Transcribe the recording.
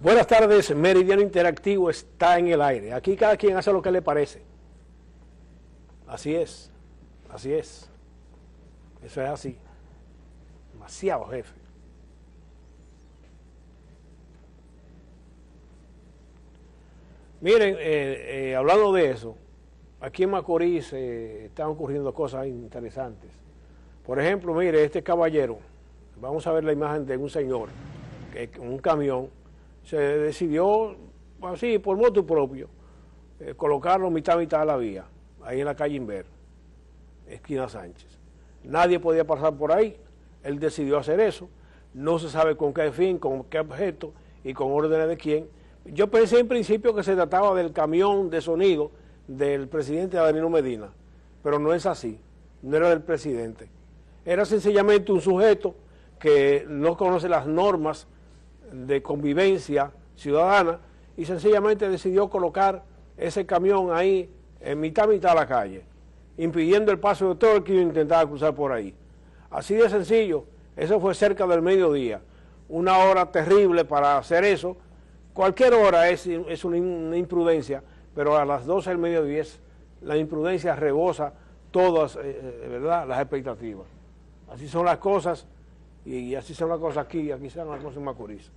Buenas tardes, Meridiano Interactivo está en el aire. Aquí cada quien hace lo que le parece. Así es, así es. Eso es así. Demasiado, jefe. Miren, hablando de eso, aquí en Macorís están ocurriendo cosas interesantes. Por ejemplo, mire, este caballero, vamos a ver la imagen de un señor, que con un camión, se decidió, así, por moto propio, colocarlo mitad de la vía, ahí en la calle Inver, esquina Sánchez. Nadie podía pasar por ahí, él decidió hacer eso, no se sabe con qué fin, con qué objeto y con órdenes de quién. Yo pensé en principio que se trataba del camión de sonido del presidente Danilo Medina, pero no es así, no era del presidente. Era sencillamente un sujeto que no conoce las normas de convivencia ciudadana y sencillamente decidió colocar ese camión ahí en mitad de la calle, impidiendo el paso de todo el que intentaba cruzar por ahí. Así de sencillo, eso fue cerca del mediodía, una hora terrible para hacer eso. Cualquier hora es una imprudencia, pero a las 12 del mediodía la imprudencia rebosa todas ¿verdad? Las expectativas. Así son las cosas, y así son las cosas aquí en Macorís.